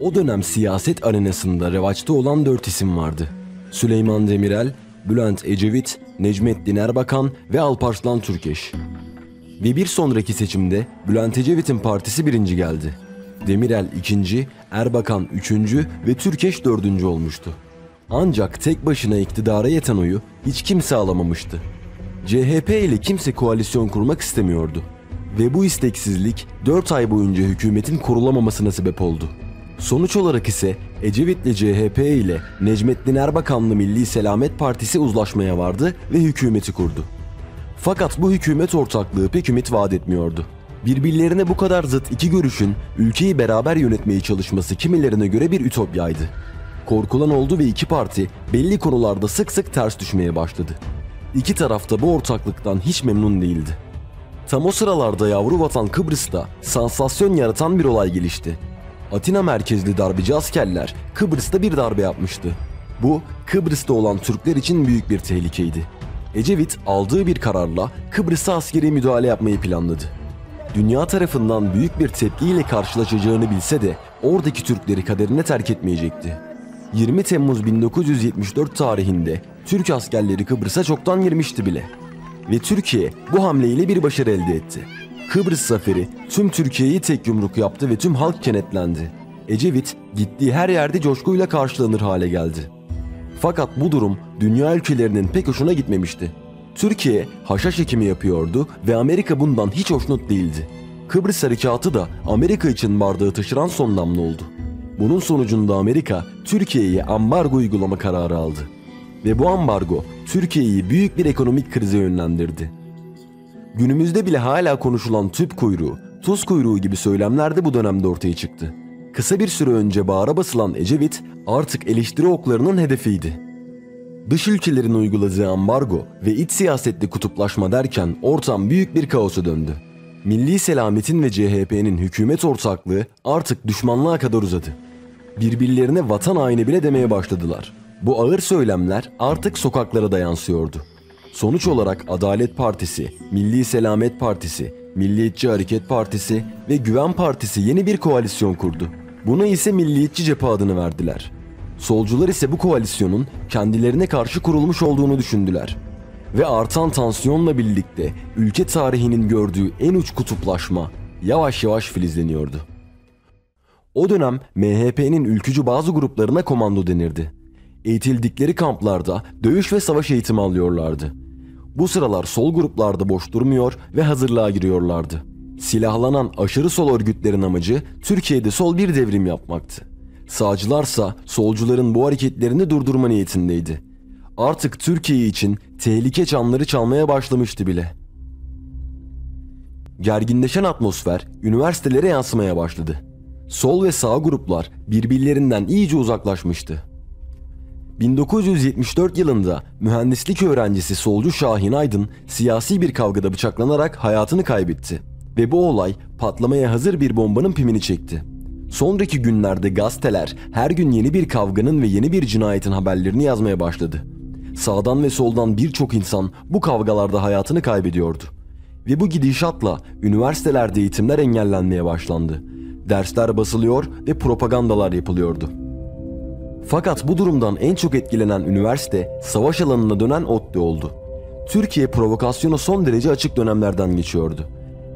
O dönem siyaset arenasında revaçta olan 4 isim vardı. Süleyman Demirel, Bülent Ecevit, Necmettin Erbakan ve Alparslan Türkeş. Ve bir sonraki seçimde Bülent Ecevit'in partisi 1. geldi. Demirel 2., Erbakan 3. ve Türkeş 4. olmuştu. Ancak tek başına iktidara yeten oyu hiç kimse alamamıştı. CHP ile kimse koalisyon kurmak istemiyordu. Ve bu isteksizlik 4 ay boyunca hükümetin kurulamamasına sebep oldu. Sonuç olarak ise Ecevit'le CHP ile Necmettin Erbakanlı Milli Selamet Partisi uzlaşmaya vardı ve hükümeti kurdu. Fakat bu hükümet ortaklığı pek ümit vaat etmiyordu. Birbirlerine bu kadar zıt iki görüşün ülkeyi beraber yönetmeye çalışması kimilerine göre bir ütopyaydı. Korkulan oldu ve iki parti belli konularda sık sık ters düşmeye başladı. İki taraf da bu ortaklıktan hiç memnun değildi. Tam o sıralarda yavru vatan Kıbrıs'ta sansasyon yaratan bir olay gelişti. Atina merkezli darbeci askerler Kıbrıs'ta bir darbe yapmıştı. Bu, Kıbrıs'ta olan Türkler için büyük bir tehlikeydi. Ecevit aldığı bir kararla Kıbrıs'a askeri müdahale yapmayı planladı. Dünya tarafından büyük bir tepkiyle karşılaşacağını bilse de oradaki Türkleri kaderine terk etmeyecekti. 20 Temmuz 1974 tarihinde Türk askerleri Kıbrıs'a çoktan girmişti bile. Ve Türkiye bu hamleyle bir başarı elde etti. Kıbrıs Zaferi tüm Türkiye'yi tek yumruk yaptı ve tüm halk kenetlendi. Ecevit gittiği her yerde coşkuyla karşılanır hale geldi. Fakat bu durum dünya ülkelerinin pek hoşuna gitmemişti. Türkiye haşhaş ekimi yapıyordu ve Amerika bundan hiç hoşnut değildi. Kıbrıs Harekatı da Amerika için bardağı taşıran son damla oldu. Bunun sonucunda Amerika Türkiye'ye ambargo uygulama kararı aldı. Ve bu ambargo Türkiye'yi büyük bir ekonomik krize yönlendirdi. Günümüzde bile hala konuşulan tüp kuyruğu, tuz kuyruğu gibi söylemler de bu dönemde ortaya çıktı. Kısa bir süre önce bağıra basılan Ecevit artık eleştiri oklarının hedefiydi. Dış ülkelerin uyguladığı ambargo ve iç siyasette kutuplaşma derken ortam büyük bir kaosa döndü. Milli Selamet'in ve CHP'nin hükümet ortaklığı artık düşmanlığa kadar uzadı. Birbirlerine vatan haini bile demeye başladılar. Bu ağır söylemler artık sokaklara da yansıyordu. Sonuç olarak Adalet Partisi, Milli Selamet Partisi, Milliyetçi Hareket Partisi ve Güven Partisi yeni bir koalisyon kurdu. Buna ise Milliyetçi Cephe adını verdiler. Solcular ise bu koalisyonun kendilerine karşı kurulmuş olduğunu düşündüler. Ve artan tansiyonla birlikte ülke tarihinin gördüğü en uç kutuplaşma yavaş yavaş filizleniyordu. O dönem MHP'nin ülkücü bazı gruplarına komando denirdi. Eğitildikleri kamplarda dövüş ve savaş eğitimi alıyorlardı. Bu sıralar sol gruplarda boş durmuyor ve hazırlığa giriyorlardı. Silahlanan aşırı sol örgütlerin amacı Türkiye'de sol bir devrim yapmaktı. Sağcılarsa solcuların bu hareketlerini durdurma niyetindeydi. Artık Türkiye için tehlike çanları çalmaya başlamıştı bile. Gerginleşen atmosfer üniversitelere yansımaya başladı. Sol ve sağ gruplar birbirlerinden iyice uzaklaşmıştı. 1974 yılında mühendislik öğrencisi solcu Şahin Aydın siyasi bir kavgada bıçaklanarak hayatını kaybetti ve bu olay patlamaya hazır bir bombanın pimini çekti. Sonraki günlerde gazeteler her gün yeni bir kavganın ve yeni bir cinayetin haberlerini yazmaya başladı. Sağdan ve soldan birçok insan bu kavgalarda hayatını kaybediyordu. Ve bu gidişatla üniversitelerde eğitimler engellenmeye başlandı. Dersler basılıyor ve propagandalar yapılıyordu. Fakat bu durumdan en çok etkilenen üniversite savaş alanına dönen ODTÜ oldu. Türkiye provokasyona son derece açık dönemlerden geçiyordu.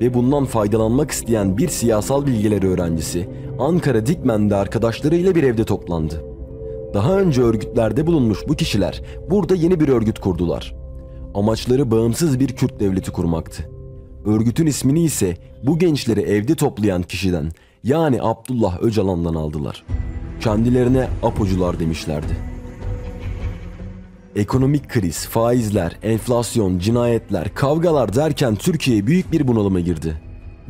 Ve bundan faydalanmak isteyen bir siyasal bilgiler öğrencisi Ankara Dikmen'de arkadaşlarıyla bir evde toplandı. Daha önce örgütlerde bulunmuş bu kişiler burada yeni bir örgüt kurdular. Amaçları bağımsız bir Kürt devleti kurmaktı. Örgütün ismini ise bu gençleri evde toplayan kişiden, yani Abdullah Öcalan'dan aldılar. Kendilerine apocular demişlerdi. Ekonomik kriz, faizler, enflasyon, cinayetler, kavgalar derken Türkiye büyük bir bunalıma girdi.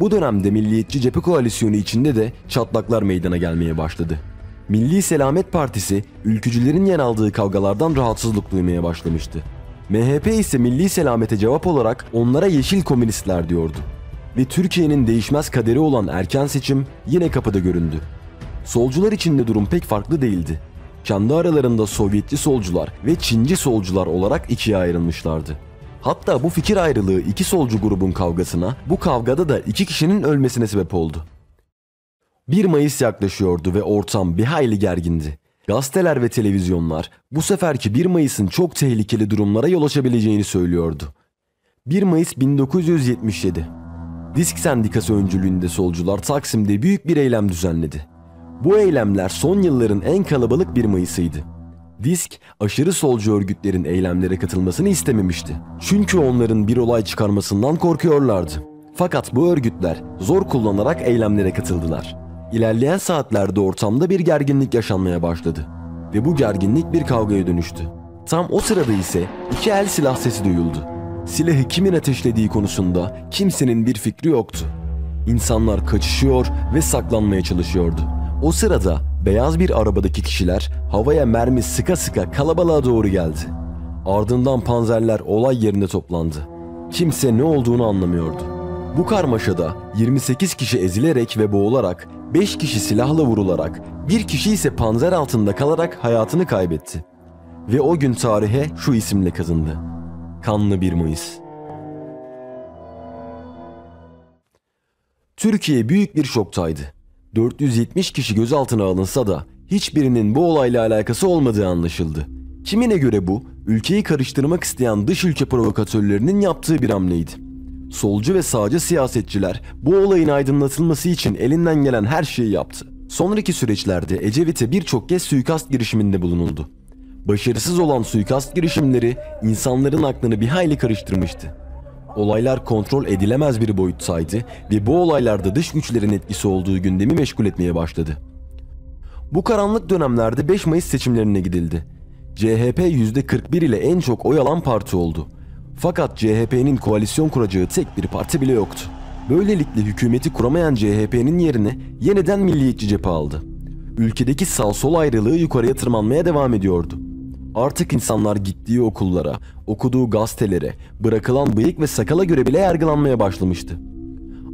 Bu dönemde Milliyetçi Cephe Koalisyonu içinde de çatlaklar meydana gelmeye başladı. Milli Selamet Partisi ülkücülerin yer aldığı kavgalardan rahatsızlık duymaya başlamıştı. MHP ise Milli Selamet'e cevap olarak onlara yeşil komünistler diyordu. Ve Türkiye'nin değişmez kaderi olan erken seçim yine kapıda göründü. Solcular için de durum pek farklı değildi. Kendi aralarında Sovyetçi solcular ve Çinci solcular olarak ikiye ayrılmışlardı. Hatta bu fikir ayrılığı iki solcu grubun kavgasına, bu kavgada da iki kişinin ölmesine sebep oldu. 1 Mayıs yaklaşıyordu ve ortam bir hayli gergindi. Gazeteler ve televizyonlar bu seferki 1 Mayıs'ın çok tehlikeli durumlara yol açabileceğini söylüyordu. 1 Mayıs 1977. DİSK Sendikası öncülüğünde solcular Taksim'de büyük bir eylem düzenledi. Bu eylemler son yılların en kalabalık 1 Mayıs'ıydı. DİSK, aşırı solcu örgütlerin eylemlere katılmasını istememişti. Çünkü onların bir olay çıkarmasından korkuyorlardı. Fakat bu örgütler zor kullanarak eylemlere katıldılar. İlerleyen saatlerde ortamda bir gerginlik yaşanmaya başladı. Ve bu gerginlik bir kavgaya dönüştü. Tam o sırada ise iki el silah sesi duyuldu. Silahı kimin ateşlediği konusunda kimsenin bir fikri yoktu. İnsanlar kaçışıyor ve saklanmaya çalışıyordu. O sırada beyaz bir arabadaki kişiler havaya mermi sıka sıka kalabalığa doğru geldi. Ardından panzerler olay yerine toplandı. Kimse ne olduğunu anlamıyordu. Bu karmaşada 28 kişi ezilerek ve boğularak, 5 kişi silahla vurularak, bir kişi ise panzer altında kalarak hayatını kaybetti. Ve o gün tarihe şu isimle kazındı: Kanlı 1 Mayıs. Türkiye büyük bir şoktaydı. 470 kişi gözaltına alınsa da hiçbirinin bu olayla alakası olmadığı anlaşıldı. Kimine göre bu, ülkeyi karıştırmak isteyen dış ülke provokatörlerinin yaptığı bir hamleydi. Solcu ve sağcı siyasetçiler bu olayın aydınlatılması için elinden gelen her şeyi yaptı. Sonraki süreçlerde Ecevit'e birçok kez suikast girişiminde bulunuldu. Başarısız olan suikast girişimleri insanların aklını bir hayli karıştırmıştı. Olaylar kontrol edilemez bir boyuttaydı ve bu olaylarda dış güçlerin etkisi olduğu gündemi meşgul etmeye başladı. Bu karanlık dönemlerde 5 Mayıs seçimlerine gidildi. CHP %41 ile en çok oy alan parti oldu. Fakat CHP'nin koalisyon kuracağı tek bir parti bile yoktu. Böylelikle hükümeti kuramayan CHP'nin yerine yeniden Milliyetçi Cephe aldı. Ülkedeki sağ-sol ayrılığı yukarıya tırmanmaya devam ediyordu. Artık insanlar gittiği okullara, okuduğu gazetelere, bırakılan bıyık ve sakala göre bile yargılanmaya başlamıştı.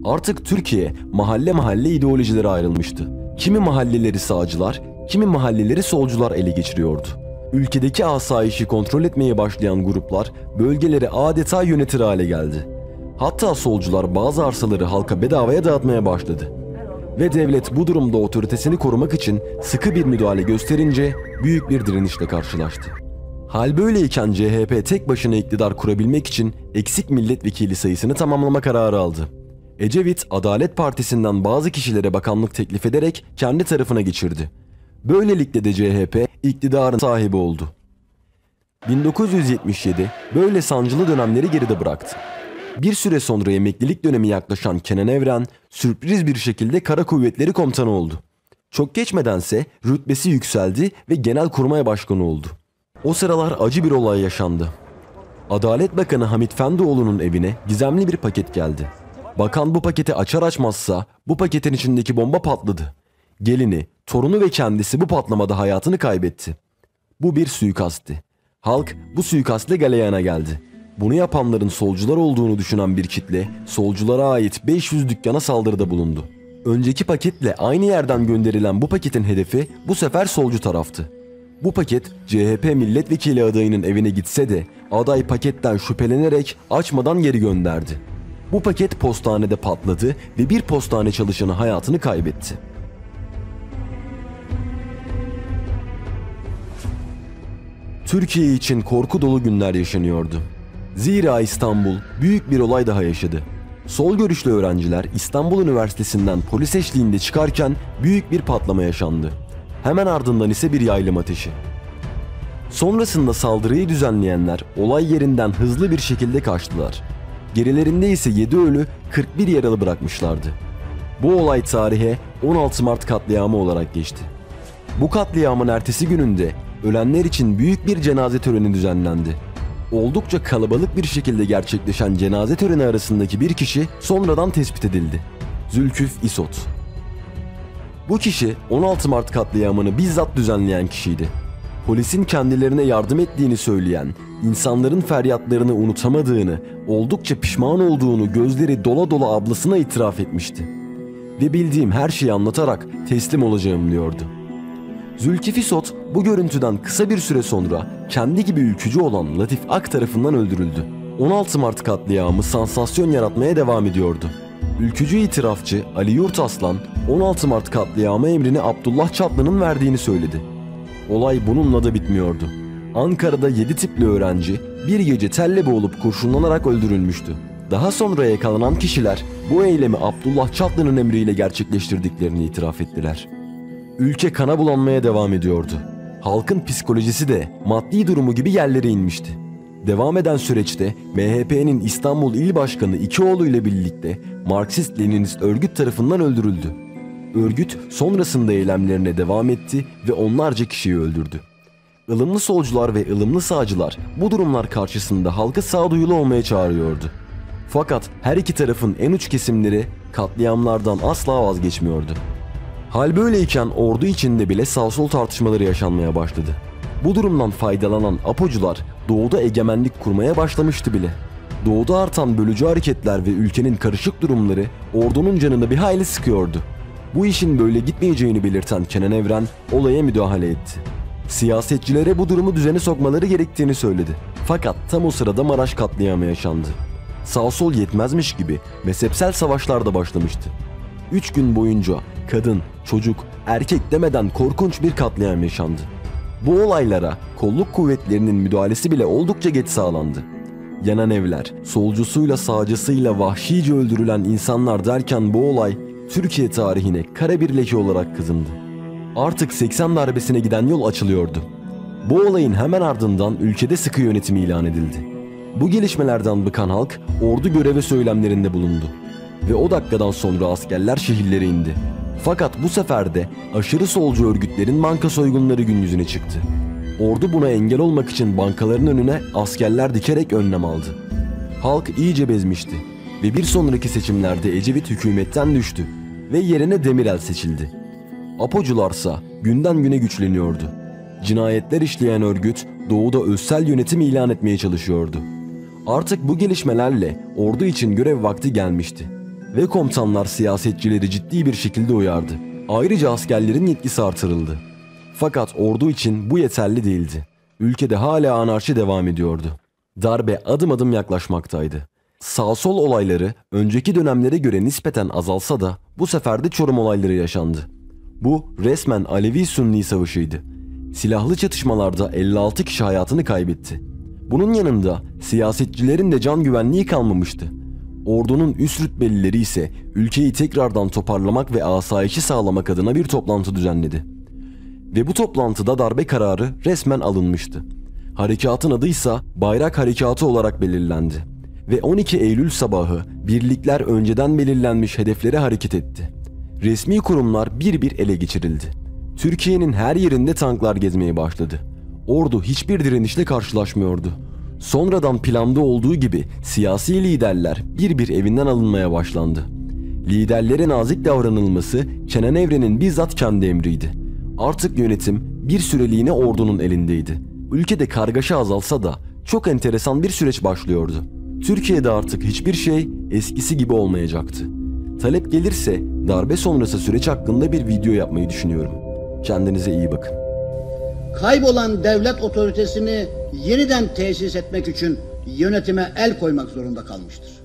Artık Türkiye mahalle mahalle ideolojilere ayrılmıştı. Kimi mahalleleri sağcılar, kimi mahalleleri solcular ele geçiriyordu. Ülkedeki asayişi kontrol etmeye başlayan gruplar bölgeleri adeta yönetir hale geldi. Hatta solcular bazı arsaları halka bedavaya dağıtmaya başladı. Ve devlet bu durumda otoritesini korumak için sıkı bir müdahale gösterince büyük bir direnişle karşılaştı. Hal böyleyken CHP tek başına iktidar kurabilmek için eksik milletvekili sayısını tamamlama kararı aldı. Ecevit, Adalet Partisi'nden bazı kişilere bakanlık teklif ederek kendi tarafına geçirdi. Böylelikle de CHP iktidarın sahibi oldu. 1977 böyle sancılı dönemleri geride bıraktı. Bir süre sonra emeklilik dönemi yaklaşan Kenan Evren sürpriz bir şekilde Kara Kuvvetleri Komutanı oldu. Çok geçmedense rütbesi yükseldi ve Genelkurmay Başkanı oldu. O sıralar acı bir olay yaşandı. Adalet Bakanı Hamit Fendoğlu'nun evine gizemli bir paket geldi. Bakan bu paketi açar açmazsa bu paketin içindeki bomba patladı. Gelini, torunu ve kendisi bu patlamada hayatını kaybetti. Bu bir suikastti. Halk bu suikastle galeyana geldi. Bunu yapanların solcular olduğunu düşünen bir kitle, solculara ait 500 dükkana saldırıda bulundu. Önceki paketle aynı yerden gönderilen bu paketin hedefi bu sefer solcu taraftı. Bu paket CHP milletvekili adayının evine gitse de aday paketten şüphelenerek açmadan geri gönderdi. Bu paket postanede patladı ve bir postane çalışanı hayatını kaybetti. Türkiye için korku dolu günler yaşanıyordu. Zira İstanbul büyük bir olay daha yaşadı. Sol görüşlü öğrenciler İstanbul Üniversitesi'nden polis eşliğinde çıkarken büyük bir patlama yaşandı. Hemen ardından ise bir yaylım ateşi. Sonrasında saldırıyı düzenleyenler olay yerinden hızlı bir şekilde kaçtılar. Gerilerinde ise 7 ölü 41 yaralı bırakmışlardı. Bu olay tarihe 16 Mart katliamı olarak geçti. Bu katliamın ertesi gününde ölenler için büyük bir cenaze töreni düzenlendi. Oldukça kalabalık bir şekilde gerçekleşen cenaze töreni arasındaki bir kişi sonradan tespit edildi: Zülküf İsot. Bu kişi 16 Mart katliamını bizzat düzenleyen kişiydi. Polisin kendilerine yardım ettiğini söyleyen, insanların feryatlarını unutamadığını, oldukça pişman olduğunu gözleri dola dola ablasına itiraf etmişti. Ve bildiğim her şeyi anlatarak teslim olacağım diyordu. Zülküf İsot bu görüntüden kısa bir süre sonra kendi gibi ülkücü olan Latif Ak tarafından öldürüldü. 16 Mart katliamı sansasyon yaratmaya devam ediyordu. Ülkücü itirafçı Ali Yurtaslan 16 Mart katliamı emrini Abdullah Çatlı'nın verdiğini söyledi. Olay bununla da bitmiyordu. Ankara'da 7 tipli öğrenci bir gece telle boğulup kurşunlanarak öldürülmüştü. Daha sonra yakalanan kişiler bu eylemi Abdullah Çatlı'nın emriyle gerçekleştirdiklerini itiraf ettiler. Ülke kana bulanmaya devam ediyordu. Halkın psikolojisi de maddi durumu gibi yerlere inmişti. Devam eden süreçte MHP'nin İstanbul İl Başkanı iki oğluyla birlikte Marksist-Leninist örgüt tarafından öldürüldü. Örgüt sonrasında eylemlerine devam etti ve onlarca kişiyi öldürdü. Ilımlı solcular ve ılımlı sağcılar bu durumlar karşısında halkı sağduyulu olmaya çağırıyordu. Fakat her iki tarafın en uç kesimleri katliamlardan asla vazgeçmiyordu. Hal böyleyken ordu içinde bile sağ-sol tartışmaları yaşanmaya başladı. Bu durumdan faydalanan APO'cular doğuda egemenlik kurmaya başlamıştı bile. Doğuda artan bölücü hareketler ve ülkenin karışık durumları ordunun canını bir hayli sıkıyordu. Bu işin böyle gitmeyeceğini belirten Kenan Evren olaya müdahale etti. Siyasetçilere bu durumu düzene sokmaları gerektiğini söyledi. Fakat tam o sırada Maraş katliamı yaşandı. Sağ-sol yetmezmiş gibi mezhepsel savaşlar da başlamıştı. 3 gün boyunca kadın, çocuk, erkek demeden korkunç bir katliam yaşandı. Bu olaylara kolluk kuvvetlerinin müdahalesi bile oldukça geç sağlandı. Yanan evler, solcusuyla sağcısıyla vahşice öldürülen insanlar derken bu olay Türkiye tarihine kara bir leke olarak kazındı. Artık 80 darbesine giden yol açılıyordu. Bu olayın hemen ardından ülkede sıkı yönetim ilan edildi. Bu gelişmelerden bıkan halk ordu göreve söylemlerinde bulundu. Ve o dakikadan sonra askerler şehirlere indi. Fakat bu sefer de aşırı solcu örgütlerin banka soygunları gün yüzüne çıktı. Ordu buna engel olmak için bankaların önüne askerler dikerek önlem aldı. Halk iyice bezmişti ve bir sonraki seçimlerde Ecevit hükümetten düştü ve yerine Demirel seçildi. APO'cularsa günden güne güçleniyordu. Cinayetler işleyen örgüt doğuda özsel yönetim ilan etmeye çalışıyordu. Artık bu gelişmelerle ordu için görev vakti gelmişti ve komutanlar siyasetçileri ciddi bir şekilde uyardı. Ayrıca askerlerin yetkisi artırıldı. Fakat ordu için bu yeterli değildi. Ülkede hala anarşi devam ediyordu. Darbe adım adım yaklaşmaktaydı. Sağ-sol olayları önceki dönemlere göre nispeten azalsa da bu sefer de Çorum olayları yaşandı. Bu resmen Alevi-Sünni savaşıydı. Silahlı çatışmalarda 56 kişi hayatını kaybetti. Bunun yanında siyasetçilerin de can güvenliği kalmamıştı. Ordunun üst rütbelileri ise ülkeyi tekrardan toparlamak ve asayişi sağlamak adına bir toplantı düzenledi. Ve bu toplantıda darbe kararı resmen alınmıştı. Harekatın adıysa Bayrak Harekatı olarak belirlendi. Ve 12 Eylül sabahı birlikler önceden belirlenmiş hedeflere hareket etti. Resmi kurumlar bir bir ele geçirildi. Türkiye'nin her yerinde tanklar gezmeye başladı. Ordu hiçbir direnişle karşılaşmıyordu. Sonradan planda olduğu gibi siyasi liderler bir bir evinden alınmaya başlandı. Liderlere nazik davranılması Kenan Evren'in bizzat kendi emriydi. Artık yönetim bir süreliğine ordunun elindeydi. Ülkede kargaşa azalsa da çok enteresan bir süreç başlıyordu. Türkiye'de artık hiçbir şey eskisi gibi olmayacaktı. Talep gelirse darbe sonrası süreç hakkında bir video yapmayı düşünüyorum. Kendinize iyi bakın. Kaybolan devlet otoritesini yeniden tesis etmek için yönetime el koymak zorunda kalmıştır.